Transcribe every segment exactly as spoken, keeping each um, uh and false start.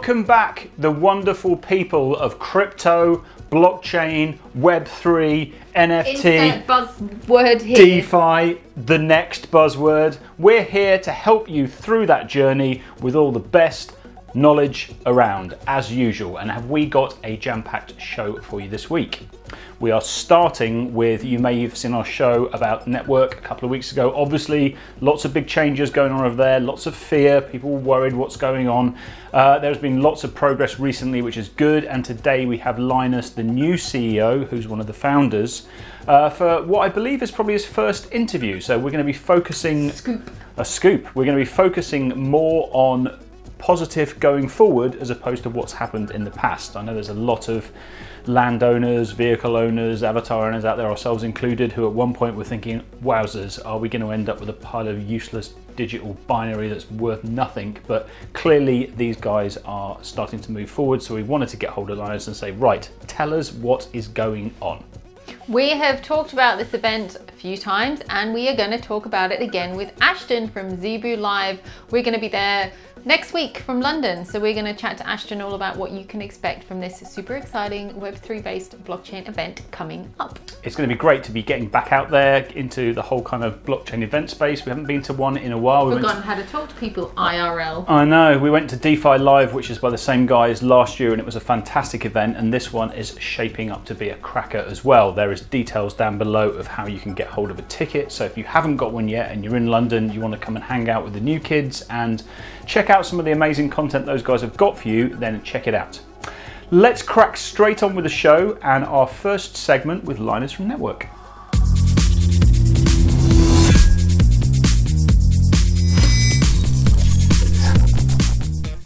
Welcome back, the wonderful people of crypto, blockchain, web three, N F T, buzzword here. DeFi, the next buzzword. We're here to help you through that journey with all the best knowledge around, as usual. And have we got a jam-packed show for you this week? We are starting with, you may have seen our show about Netvrk a couple of weeks ago. Obviously, lots of big changes going on over there, lots of fear, people worried what's going on. Uh, there's been lots of progress recently, which is good. And today we have Linus, the new C E O, who's one of the founders, uh, for what I believe is probably his first interview. So we're going to be focusing... Scoop. A scoop. We're going to be focusing more on positive going forward as opposed to what's happened in the past. I know there's a lot of landowners, vehicle owners, avatar owners out there, ourselves included, who at one point were thinking, wowzers, are we going to end up with a pile of useless digital binary that's worth nothing? But clearly these guys are starting to move forward, so we wanted to get hold of Linus and say, right, tell us what is going on. We have talked about this event a few times and we are going to talk about it again with Ashton from Zebu Live. We're going to be there next week from London, so we're going to chat to Ashton all about what you can expect from this super exciting web three based blockchain event coming up. It's going to be great to be getting back out there into the whole kind of blockchain event space. We haven't been to one in a while. We've forgotten how to talk to people I R L. I know. We went to DeFi Live, which is by the same guys last year, and it was a fantastic event, and this one is shaping up to be a cracker as well. There is details down below of how you can get hold of a ticket, so if you haven't got one yet and you're in London, you want to come and hang out with the new kids and check out some of the amazing content those guys have got for you, then check it out. Let's crack straight on with the show and our first segment with Linus from Netvrk.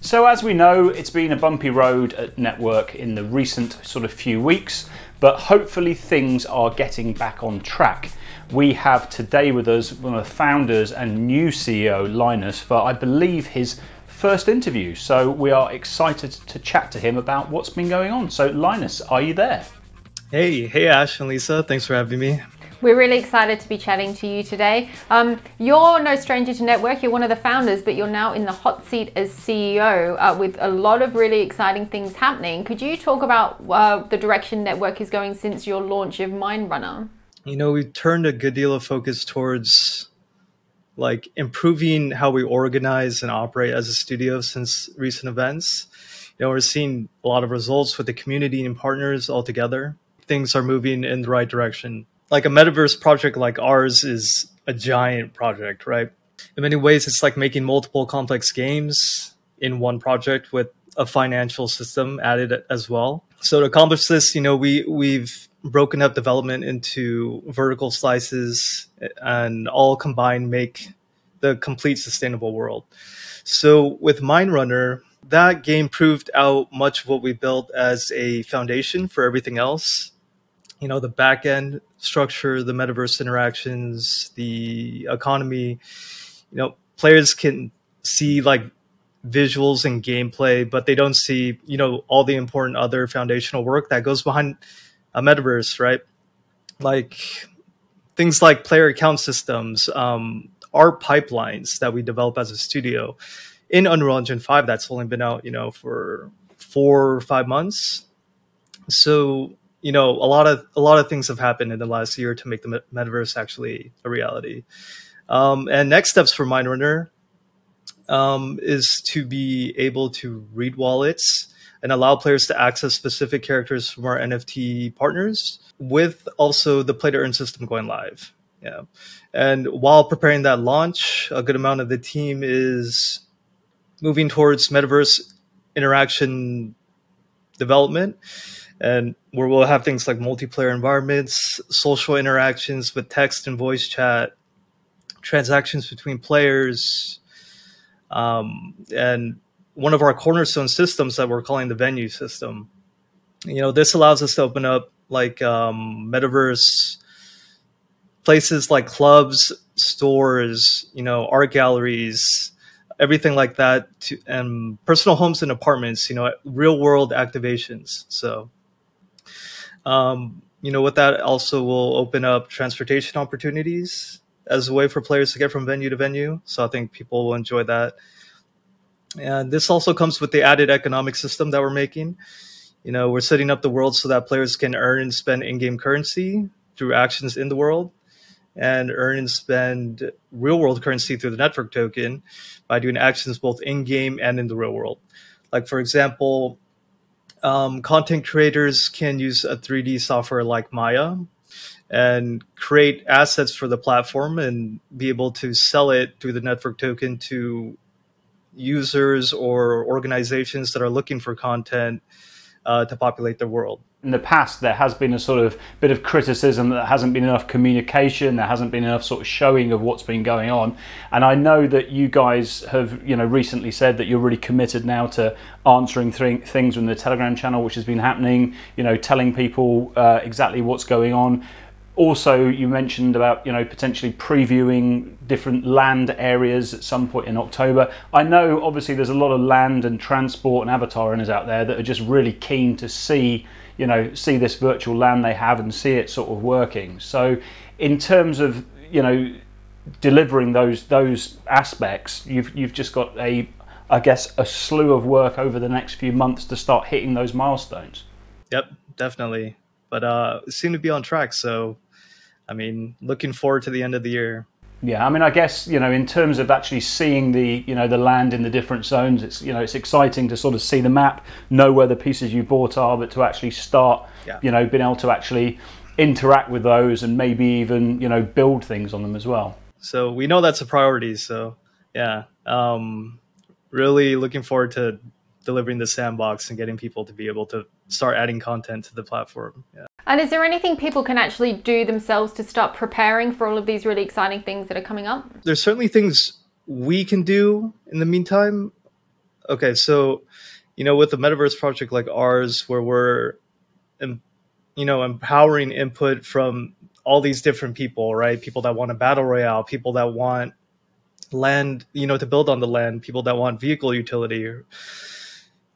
So as we know, it's been a bumpy road at Netvrk in the recent sort of few weeks, but hopefully things are getting back on track. We have today with us one of the founders and new C E O, Linus, for I believe his first interview. So we are excited to chat to him about what's been going on. So Linus, are you there? Hey, hey Ash and Lisa, thanks for having me. We're really excited to be chatting to you today. Um, you're no stranger to Netvrk, you're one of the founders, but you're now in the hot seat as C E O uh, with a lot of really exciting things happening. Could you talk about uh, the direction Netvrk is going since your launch of Mindrunner? You know, we've turned a good deal of focus towards like improving how we organize and operate as a studio since recent events. You know, we're seeing a lot of results with the community and partners all together. Things are moving in the right direction. Like a metaverse project like ours is a giant project, right? In many ways, it's like making multiple complex games in one project with a financial system added as well. So to accomplish this, you know, we, we've broken up development into vertical slices and all combined make the complete sustainable world. So with Mindrunner, that game proved out much of what we built as a foundation for everything else. You know, the back end structure, the metaverse interactions, the economy, you know, players can see like visuals and gameplay, but they don't see, you know, all the important other foundational work that goes behind a metaverse, right? Like things like player account systems, um, art pipelines that we develop as a studio in Unreal Engine five. That's only been out, you know, for four or five months. So, you know, a lot of a lot of things have happened in the last year to make the metaverse actually a reality. Um, and next steps for Mindrunner um, is to be able to read wallets and allow players to access specific characters from our N F T partners, with also the play-to-earn system going live. Yeah, and while preparing that launch, a good amount of the team is moving towards metaverse interaction development, and where we'll have things like multiplayer environments, social interactions with text and voice chat, transactions between players, um, and one of our cornerstone systems that we're calling the venue system. You know, this allows us to open up like um, metaverse places like clubs, stores, you know, art galleries, everything like that, to, and personal homes and apartments, you know, real world activations. So, um, you know, with that also will open up transportation opportunities as a way for players to get from venue to venue. So I think people will enjoy that. And this also comes with the added economic system that we're making. You know, we're setting up the world so that players can earn and spend in-game currency through actions in the world, and earn and spend real-world currency through the Netvrk token by doing actions both in-game and in the real world. Like, for example, um, content creators can use a three D software like Maya and create assets for the platform and be able to sell it through the Netvrk token to users or organizations that are looking for content uh, to populate the world. In the past, there has been a sort of bit of criticism that there hasn't been enough communication, there hasn't been enough sort of showing of what's been going on. And I know that you guys have, you know, recently said that you're really committed now to answering th things from the Telegram channel, which has been happening, you know, telling people uh, exactly what's going on. Also, you mentioned about, you know, potentially previewing different land areas at some point in October. I know obviously there's a lot of land and transport and avatar owners out there that are just really keen to see, you know, see this virtual land they have and see it sort of working. So in terms of, you know, delivering those those aspects, you've you've just got a, I guess, a slew of work over the next few months to start hitting those milestones. Yep, definitely. But uh, it seemed to be on track, so I mean, looking forward to the end of the year. Yeah, I mean, I guess, you know, in terms of actually seeing the, you know, the land in the different zones, it's, you know, it's exciting to sort of see the map, know where the pieces you bought are, but to actually start, yeah. you know, being able to actually interact with those and maybe even, you know, build things on them as well. So we know that's a priority. So yeah, um, really looking forward to delivering the sandbox and getting people to be able to start adding content to the platform. Yeah. And is there anything people can actually do themselves to start preparing for all of these really exciting things that are coming up? There's certainly things we can do in the meantime. Okay, so, you know, with a metaverse project like ours, where we're, you know, empowering input from all these different people, right? People that want a battle royale, people that want land, you know, to build on the land, people that want vehicle utility.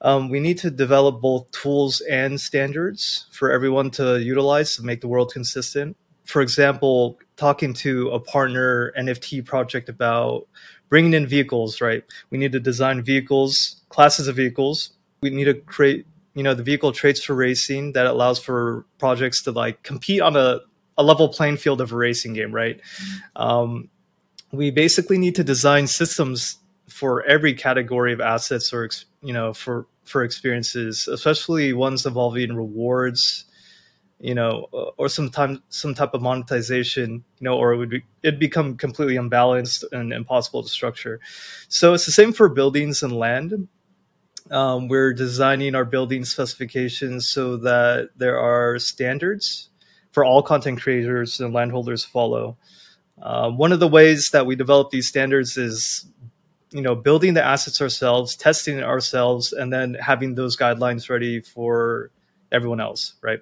Um, we need to develop both tools and standards for everyone to utilize to make the world consistent. For example, talking to a partner N F T project about bringing in vehicles, right? We need to design vehicles, classes of vehicles. We need to create, you know, the vehicle traits for racing that allows for projects to like compete on a, a level playing field of a racing game, right? Um, we basically need to design systems for every category of assets or, you know, for, for experiences, especially ones involving rewards, you know, or sometimes some type of monetization, you know, or it would be, it'd become completely unbalanced and impossible to structure. So it's the same for buildings and land. Um, we're designing our building specifications so that there are standards for all content creators and landholders follow. Uh, one of the ways that we develop these standards is, you know, building the assets ourselves, testing it ourselves, and then having those guidelines ready for everyone else, right?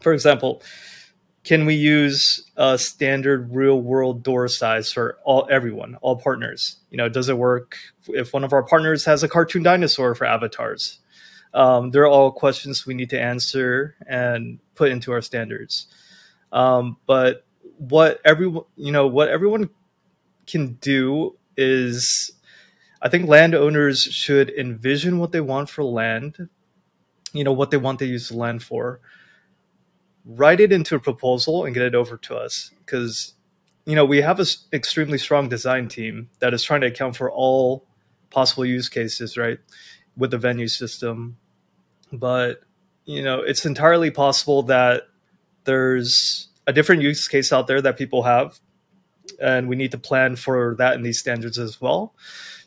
For example, can we use a standard real-world door size for all everyone, all partners? You know, does it work if one of our partners has a cartoon dinosaur for avatars? Um, they're all questions we need to answer and put into our standards. Um, but what everyone, you know, what everyone can do is, I think landowners should envision what they want for land, you know, what they want to use the land for, write it into a proposal and get it over to us. Because, you know, we have an extremely strong design team that is trying to account for all possible use cases, right, with the venue system. But, you know, it's entirely possible that there's a different use case out there that people have, and we need to plan for that in these standards as well.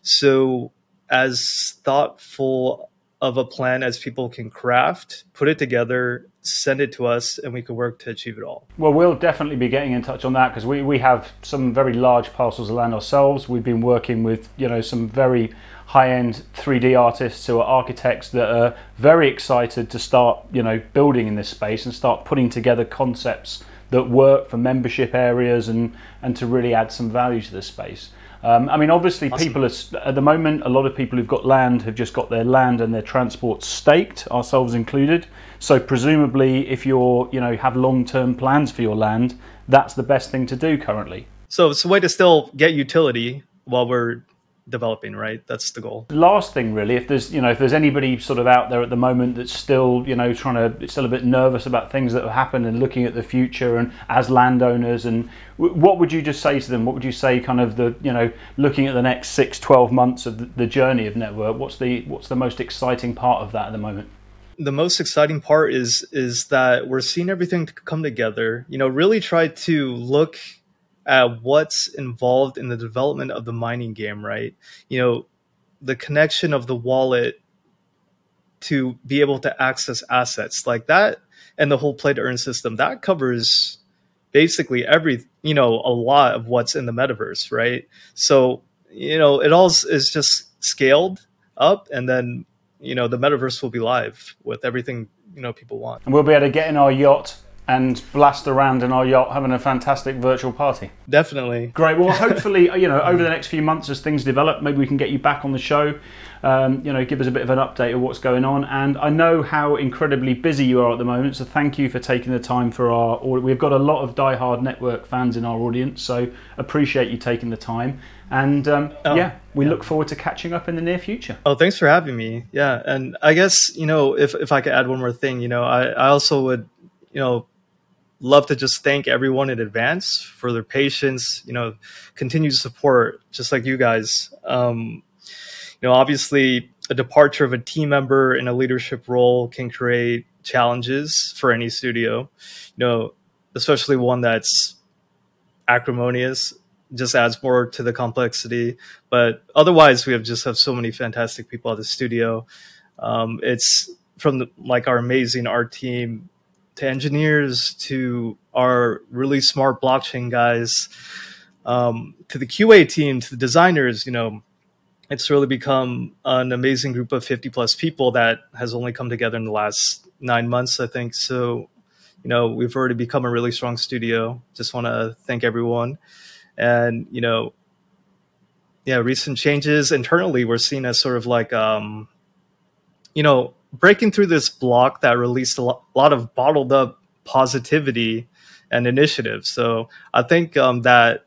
So as thoughtful of a plan as people can craft, put it together, send it to us, and we can work to achieve it all. Well, we'll definitely be getting in touch on that, because we, we have some very large parcels of land ourselves. We've been working with, you know, some very high-end three D artists who are architects that are very excited to start, you know, building in this space and start putting together concepts that work for membership areas and and to really add some value to this space. Um, I mean, obviously, awesome. People are, at the moment, a lot of people who've got land have just got their land and their transport staked, ourselves included. So presumably, if you're, you know, have long-term plans for your land, that's the best thing to do currently. So it's a way to still get utility while we're developing, right? That's the goal. Last thing, really, if there's, you know, if there's anybody sort of out there at the moment that's still, you know, trying to, still a bit nervous about things that have happened and looking at the future and as landowners, and what would you just say to them? What would you say kind of the, you know, looking at the next six, twelve months of the, the journey of Netvrk, what's the, what's the most exciting part of that at the moment? The most exciting part is, is that we're seeing everything come together, you know, really try to look at what's involved in the development of the mining game, right? You know, the connection of the wallet to be able to access assets like that, and the whole play to earn system that covers basically every, you know, a lot of what's in the metaverse, right? So, you know, it all is just scaled up, and then, you know, the metaverse will be live with everything, you know, people want. And we'll be able to get in our yacht and blast around in our yacht having a fantastic virtual party. Definitely. Great. Well, hopefully, you know, over the next few months as things develop, maybe we can get you back on the show, um, you know, give us a bit of an update of what's going on. And I know how incredibly busy you are at the moment, so thank you for taking the time for our audience. We've got a lot of diehard Netvrk fans in our audience, so appreciate you taking the time. And um, oh, yeah, we yeah. look forward to catching up in the near future. Oh, thanks for having me. Yeah. And I guess, you know, if, if I could add one more thing, you know, I, I also would, you know, love to just thank everyone in advance for their patience, you know, continued support, just like you guys. Um, you know, obviously, a departure of a team member in a leadership role can create challenges for any studio, you know, especially one that's acrimonious, just adds more to the complexity. But otherwise, we have just have so many fantastic people at the studio. Um, it's from the, like our amazing art team, to engineers, to our really smart blockchain guys, um, to the Q A team, to the designers. You know, it's really become an amazing group of fifty plus people that has only come together in the last nine months, I think. So, you know, we've already become a really strong studio. Just want to thank everyone. And, you know, yeah, recent changes internally we're seen as sort of like, um, you know, breaking through this block that released a lot of bottled up positivity and initiative. So I think um, that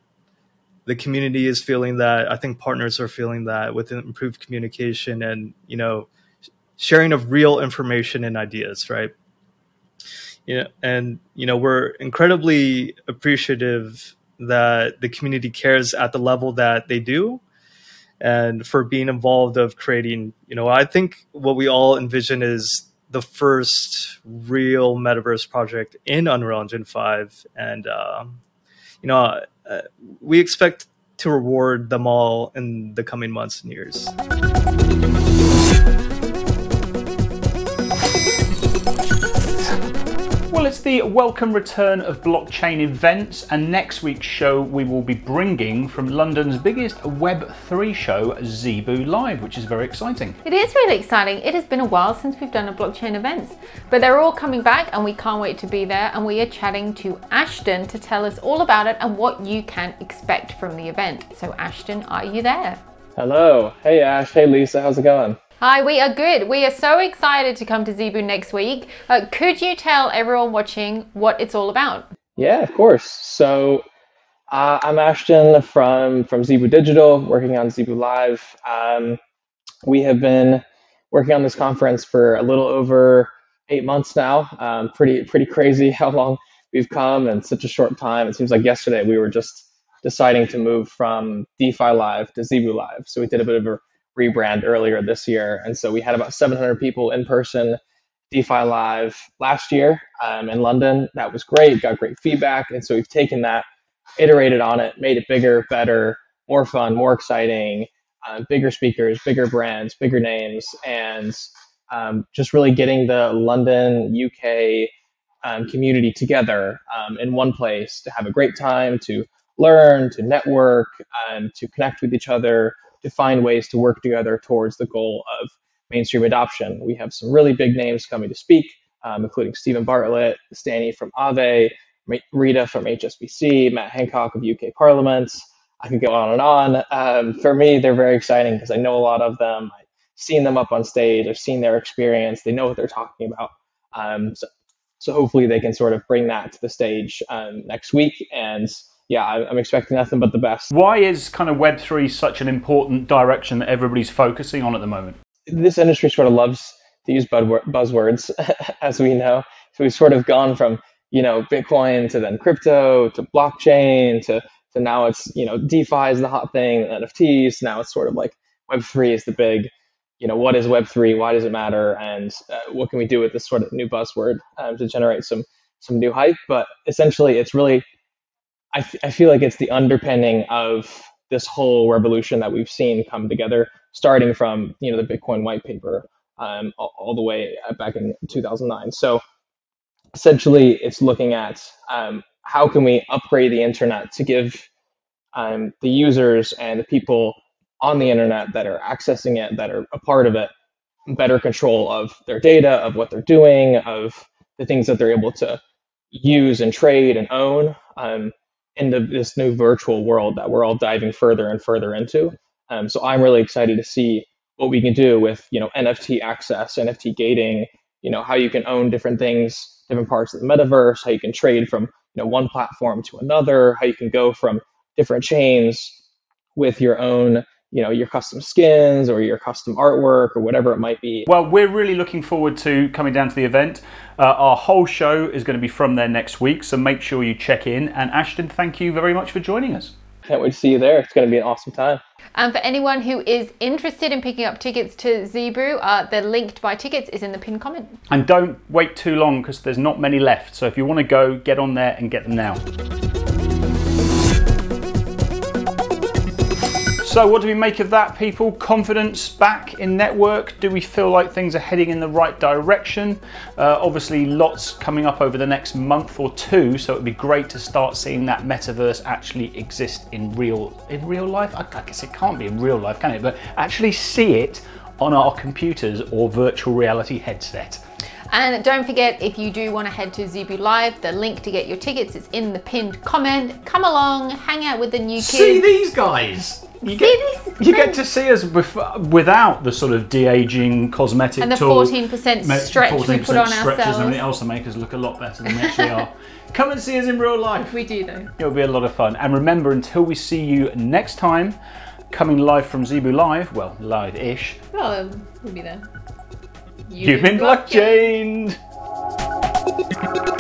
the community is feeling that. I think partners are feeling that with improved communication and, you know, sharing of real information and ideas, right? Yeah, and, you know, we're incredibly appreciative that the community cares at the level that they do, and for being involved of creating, you know, I think what we all envision is the first real metaverse project in Unreal Engine five. And, um, you know, uh, we expect to reward them all in the coming months and years. It's the welcome return of blockchain events, and next week's show we will be bringing from London's biggest web three show, Zebu Live, which is very exciting. It is really exciting. It has been a while since we've done a blockchain events, but they're all coming back and we can't wait to be there, and we are chatting to Ashton to tell us all about it and what you can expect from the event. So Ashton, are you there? Hello. Hey Ash, hey Lisa, how's it going? Hi, we are good. We are so excited to come to Zebu next week. Uh, could you tell everyone watching what it's all about? Yeah, of course. So uh, I'm Ashton from, from Zebu Digital, working on Zebu Live. Um, we have been working on this conference for a little over eight months now. Um, pretty, pretty crazy how long we've come in such a short time. It seems like yesterday we were just deciding to move from DeFi Live to Zebu Live. So we did a bit of a rebrand earlier this year. And so we had about seven hundred people in person, DeFi Live last year um, in London. That was great, got great feedback. And so we've taken that, iterated on it, made it bigger, better, more fun, more exciting, uh, bigger speakers, bigger brands, bigger names, and um, just really getting the London, U K um, community together um, in one place to have a great time, to learn, to network, um, to connect with each other, to find ways to work together towards the goal of mainstream adoption. We have some really big names coming to speak, um, including Stephen Bartlett, Stanny from Aave, Rita from H S B C, Matt Hancock of U K Parliament. I can go on and on. Um, for me, they're very exciting because I know a lot of them. I've seen them up on stage. I've seen their experience. They know what they're talking about. Um, so, so hopefully they can sort of bring that to the stage um, next week and yeah, I'm expecting nothing but the best. Why is kind of Web three such an important direction that everybody's focusing on at the moment? This industry sort of loves to use buzzwords, as we know. So we've sort of gone from, you know, Bitcoin to then crypto to blockchain to, to now it's, you know, DeFi is the hot thing, and N F Ts. Now it's sort of like Web three is the big, you know, what is Web three? Why does it matter? And uh, what can we do with this sort of new buzzword um, to generate some some new hype? But essentially, it's really, I, th- I feel like it's the underpinning of this whole revolution that we've seen come together, starting from, you know, the Bitcoin white paper um, all, all the way back in two thousand nine. So essentially, it's looking at um, how can we upgrade the internet to give um, the users and the people on the internet that are accessing it, that are a part of it, better control of their data, of what they're doing, of the things that they're able to use and trade and own um, into this new virtual world that we're all diving further and further into. Um, so I'm really excited to see what we can do with, you know, N F T access, N F T gating, you know, how you can own different things, different parts of the metaverse, how you can trade from, you know, one platform to another, how you can go from different chains with your own, you know, your custom skins or your custom artwork or whatever it might be. Well, we're really looking forward to coming down to the event. Uh, our whole show is going to be from there next week, so make sure you check in. And Ashton, thank you very much for joining us. Can't wait to see you there. It's going to be an awesome time. And for anyone who is interested in picking up tickets to Zebu, uh, the link to buy tickets is in the pinned comment. And don't wait too long because there's not many left. So if you want to go, get on there and get them now. So what do we make of that, people? Confidence back in Netvrk? Do we feel like things are heading in the right direction? Uh, obviously, lots coming up over the next month or two, so it'd be great to start seeing that metaverse actually exist in real in real life. I, I guess it can't be in real life, can it? But actually see it on our computers or virtual reality headset. And don't forget, if you do want to head to Zebu Live, the link to get your tickets is in the pinned comment. Come along, hang out with the new kids. See these guys! You get, you get to see us before, without the sort of de-aging cosmetic and the fourteen percent stretch fourteen percent we put on ourselves and everything else to make us look a lot better than we actually are. Come and see us in real life. We do though. It'll be a lot of fun. And remember, until we see you next time, coming live from Zebu Live, well, live-ish. Well, we'll be there. You've, You've been blockchained. blockchained.